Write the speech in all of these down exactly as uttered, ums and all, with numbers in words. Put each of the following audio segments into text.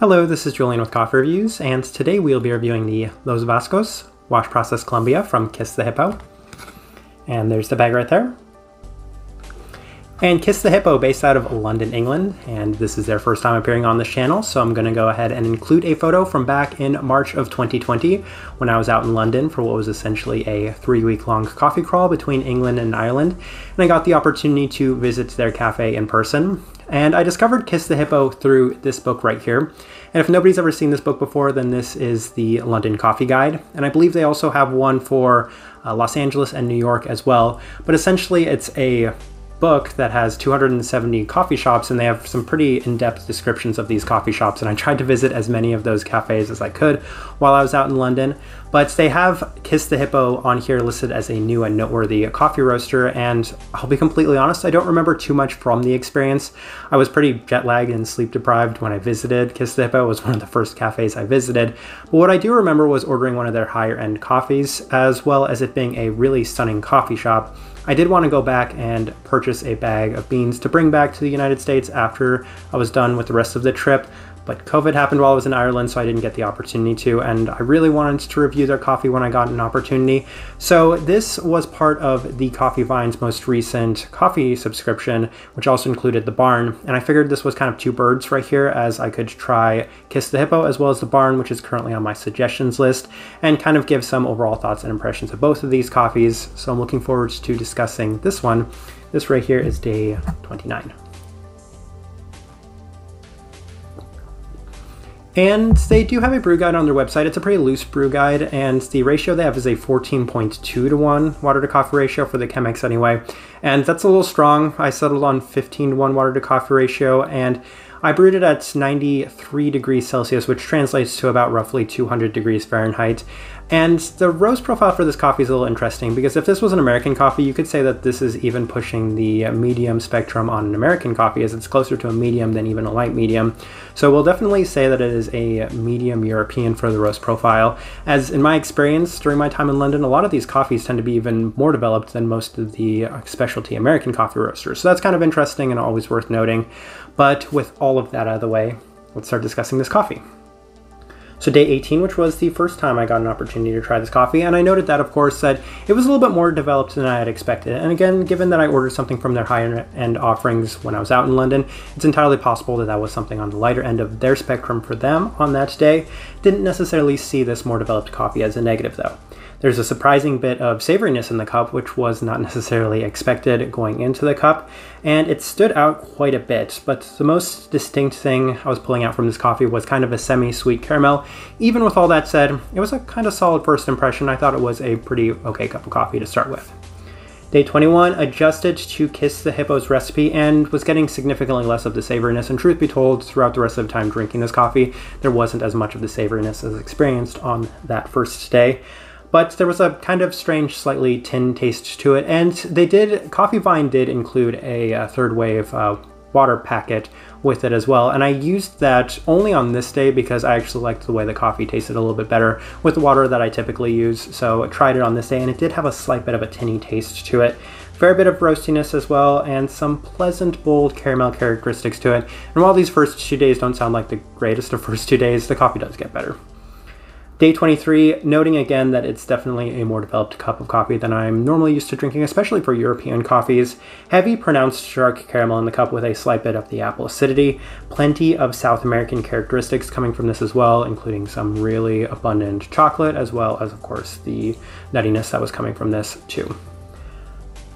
Hello, this is Julian with Coffee Reviews, and today we'll be reviewing the Los Vascos Wash Process Colombia from Kiss the Hippo. And there's the bag right there. And Kiss the Hippo, based out of London, England, and this is their first time appearing on this channel, so I'm going to go ahead and include a photo from back in March of twenty twenty when I was out in London for what was essentially a three-week-long coffee crawl between England and Ireland, and I got the opportunity to visit their cafe in person. And I discovered Kiss the Hippo through this book right here. And if nobody's ever seen this book before, then this is the London Coffee Guide. And I believe they also have one for uh, Los Angeles and New York as well. But essentially it's a book that has two hundred seventy coffee shops, and they have some pretty in-depth descriptions of these coffee shops, and I tried to visit as many of those cafes as I could while I was out in London. But they have Kiss the Hippo on here listed as a new and noteworthy coffee roaster, and I'll be completely honest, I don't remember too much from the experience. I was pretty jet-lagged and sleep-deprived when I visited. Kiss the Hippo was one of the first cafes I visited, but what I do remember was ordering one of their higher-end coffees, as well as it being a really stunning coffee shop. I did want to go back and purchase a bag of beans to bring back to the United States after I was done with the rest of the trip, but COVID happened while I was in Ireland, so I didn't get the opportunity to, and I really wanted to review their coffee when I got an opportunity. So this was part of the Coffee Vine's most recent coffee subscription, which also included The Barn, and I figured this was kind of two birds right here, as I could try Kiss the Hippo as well as The Barn, which is currently on my suggestions list, and kind of give some overall thoughts and impressions of both of these coffees. So I'm looking forward to discussing this one. This right here is day twenty-nine. And they do have a brew guide on their website. It's a pretty loose brew guide, and the ratio they have is a fourteen point two to one water to coffee ratio for the Chemex anyway. And that's a little strong. I settled on fifteen to one water to coffee ratio, and I brewed it at ninety-three degrees Celsius, which translates to about roughly two hundred degrees Fahrenheit. And the roast profile for this coffee is a little interesting, because if this was an American coffee, you could say that this is even pushing the medium spectrum on an American coffee, as it's closer to a medium than even a light medium. So we'll definitely say that it is a medium European for the roast profile, as in my experience during my time in London, a lot of these coffees tend to be even more developed than most of the specialty American coffee roasters. So that's kind of interesting and always worth noting. But with all of that out of the way, let's start discussing this coffee. So day eighteen, which was the first time I got an opportunity to try this coffee, and I noted that, of course, that it was a little bit more developed than I had expected. And again, given that I ordered something from their higher-end offerings when I was out in London, it's entirely possible that that was something on the lighter end of their spectrum for them on that day. Didn't necessarily see this more developed coffee as a negative, though. There's a surprising bit of savoriness in the cup, which was not necessarily expected going into the cup, and it stood out quite a bit. But the most distinct thing I was pulling out from this coffee was kind of a semi-sweet caramel. Even with all that said, it was a kind of solid first impression. I thought it was a pretty okay cup of coffee to start with. Day twenty-one, adjusted to Kiss the Hippo's recipe and was getting significantly less of the savoriness, and truth be told, throughout the rest of the time drinking this coffee, there wasn't as much of the savoriness as experienced on that first day. But there was a kind of strange, slightly tin taste to it, and they did, Coffee Vine did include a, a third wave uh, water packet with it as well, and I used that only on this day because I actually liked the way the coffee tasted a little bit better with the water that I typically use, so I tried it on this day, and it did have a slight bit of a tinny taste to it. Fair bit of roastiness as well, and some pleasant, bold caramel characteristics to it, and while these first two days don't sound like the greatest of first two days, the coffee does get better. Day twenty-three, noting again that it's definitely a more developed cup of coffee than I'm normally used to drinking, especially for European coffees. Heavy, pronounced dark caramel in the cup with a slight bit of the apple acidity. Plenty of South American characteristics coming from this as well, including some really abundant chocolate, as well as, of course, the nuttiness that was coming from this, too.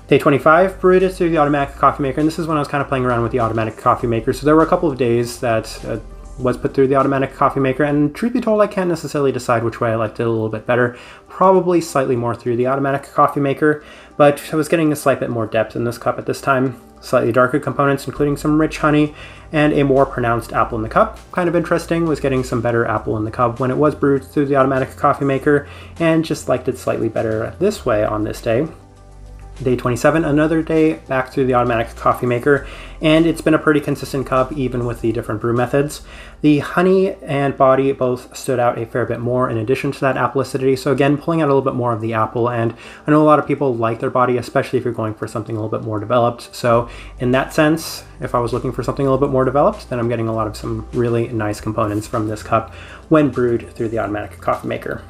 Day twenty-five, brewed it through the automatic coffee maker, and this is when I was kind of playing around with the automatic coffee maker, so there were a couple of days that uh, was put through the automatic coffee maker, and truth be told, I can't necessarily decide which way I liked it a little bit better. Probably slightly more through the automatic coffee maker, but I was getting a slight bit more depth in this cup at this time. Slightly darker components, including some rich honey and a more pronounced apple in the cup. Kind of interesting, was getting some better apple in the cup when it was brewed through the automatic coffee maker, and just liked it slightly better this way on this day. day twenty-seven, another day back to the automatic coffee maker, and it's been a pretty consistent cup even with the different brew methods. The honey and body both stood out a fair bit more in addition to that apelicity, so again pulling out a little bit more of the apple, and I know a lot of people like their body, especially if you're going for something a little bit more developed. So in that sense, if I was looking for something a little bit more developed, then I'm getting a lot of some really nice components from this cup when brewed through the automatic coffee maker.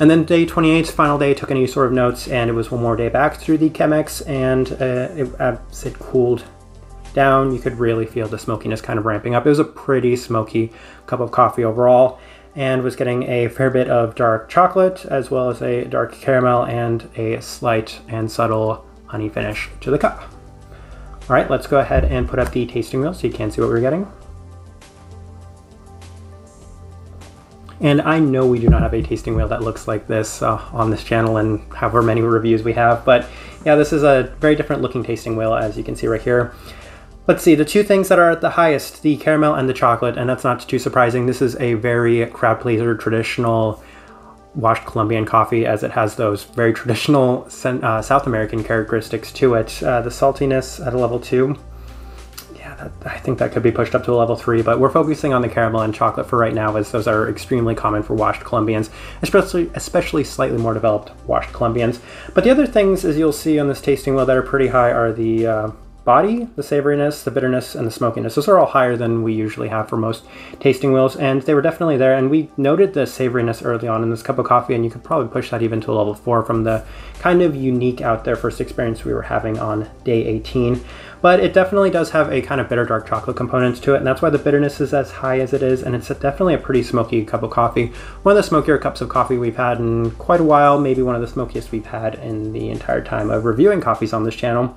And then day twenty-eight, final day, took any sort of notes, and it was one more day back through the Chemex, and uh, it, as it cooled down, you could really feel the smokiness kind of ramping up. It was a pretty smoky cup of coffee overall, and was getting a fair bit of dark chocolate, as well as a dark caramel, and a slight and subtle honey finish to the cup. All right, let's go ahead and put up the tasting wheel so you can see what we're getting. And I know we do not have a tasting wheel that looks like this uh, on this channel and however many reviews we have, but yeah, this is a very different looking tasting wheel, as you can see right here. Let's see, the two things that are at the highest, the caramel and the chocolate, and that's not too surprising. This is a very crowd pleaser, traditional washed Colombian coffee, as it has those very traditional uh, South American characteristics to it. Uh, the saltiness at a level two. I think that could be pushed up to a level three, but we're focusing on the caramel and chocolate for right now, as those are extremely common for washed Colombians, especially especially slightly more developed washed Colombians. But the other things, as you'll see on this tasting wheel, that are pretty high are the uh, body, the savoriness, the bitterness, and the smokiness. Those are all higher than we usually have for most tasting wheels, and they were definitely there. And we noted the savoriness early on in this cup of coffee, and you could probably push that even to a level four from the kind of unique out there first experience we were having on day eighteen. But it definitely does have a kind of bitter dark chocolate component to it, and that's why the bitterness is as high as it is, and it's definitely a pretty smoky cup of coffee. One of the smokier cups of coffee we've had in quite a while, maybe one of the smokiest we've had in the entire time of reviewing coffees on this channel.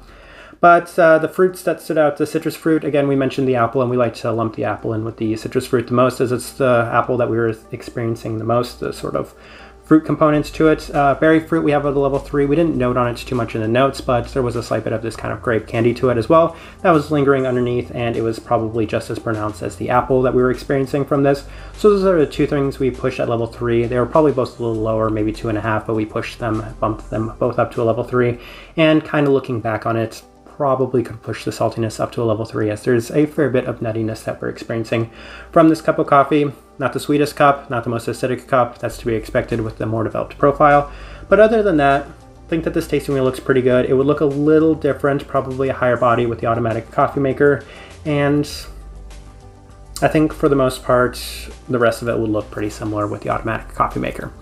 But uh, the fruits that stood out, the citrus fruit, again, we mentioned the apple, and we like to lump the apple in with the citrus fruit the most, as it's the apple that we were experiencing the most, the sort of fruit components to it. Uh, berry fruit we have at a level three. We didn't note on it too much in the notes, but there was a slight bit of this kind of grape candy to it as well that was lingering underneath, and it was probably just as pronounced as the apple that we were experiencing from this. So those are the two things we pushed at level three. They were probably both a little lower, maybe two and a half, but we pushed them, bumped them both up to a level three, and kind of looking back on it, probably could push the saltiness up to a level three, as there's a fair bit of nuttiness that we're experiencing from this cup of coffee. Not the sweetest cup, not the most acidic cup, that's to be expected with the more developed profile. But other than that, I think that this tasting wheel looks pretty good. It would look a little different, probably a higher body with the automatic coffee maker, and I think for the most part, the rest of it would look pretty similar with the automatic coffee maker.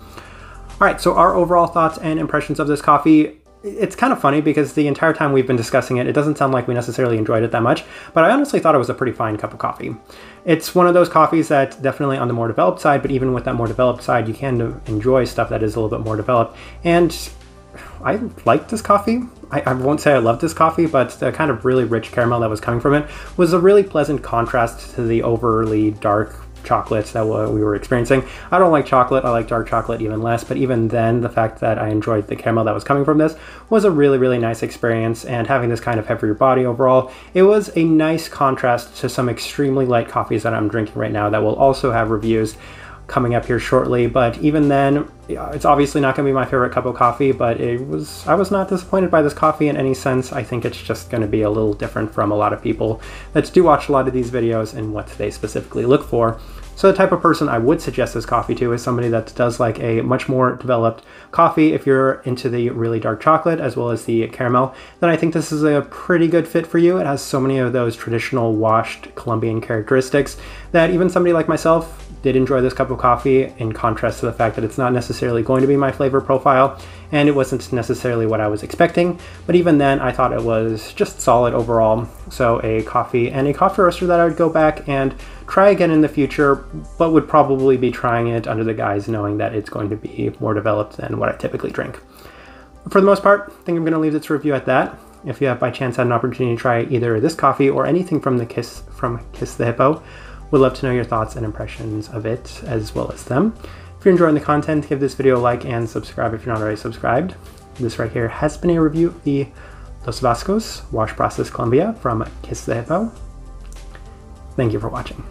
All right, so our overall thoughts and impressions of this coffee. It's kind of funny because the entire time we've been discussing it, it doesn't sound like we necessarily enjoyed it that much, but I honestly thought it was a pretty fine cup of coffee. It's one of those coffees that's definitely on the more developed side, but even with that more developed side, you can enjoy stuff that is a little bit more developed. And I liked this coffee. I, I won't say I loved this coffee, but the kind of really rich caramel that was coming from it was a really pleasant contrast to the overly dark chocolates that we were experiencing. I don't like chocolate, I like dark chocolate even less, but even then, the fact that I enjoyed the caramel that was coming from this was a really, really nice experience, and having this kind of heavier body overall, it was a nice contrast to some extremely light coffees that I'm drinking right now that will also have reviews coming up here shortly. But even then, it's obviously not going to be my favorite cup of coffee, but it was I was not disappointed by this coffee in any sense. I think it's just going to be a little different from a lot of people that do watch a lot of these videos and what they specifically look for. So the type of person I would suggest this coffee to is somebody that does like a much more developed coffee. If you're into the really dark chocolate as well as the caramel, then I think this is a pretty good fit for you. It has so many of those traditional washed Colombian characteristics that even somebody like myself did enjoy this cup of coffee, in contrast to the fact that it's not necessarily going to be my flavor profile, and it wasn't necessarily what I was expecting. But even then, I thought it was just solid overall. So a coffee and a coffee roaster that I would go back and try again in the future, but would probably be trying it under the guise knowing that it's going to be more developed than what I typically drink. For the most part, I think I'm going to leave this review at that. If you have by chance had an opportunity to try either this coffee or anything from the Kiss from Kiss the Hippo, would love to know your thoughts and impressions of it as well as them. If you're enjoying the content, give this video a like and subscribe if you're not already subscribed. This right here has been a review of the Los Vascos Wash Process Colombia from Kiss the Hippo. Thank you for watching.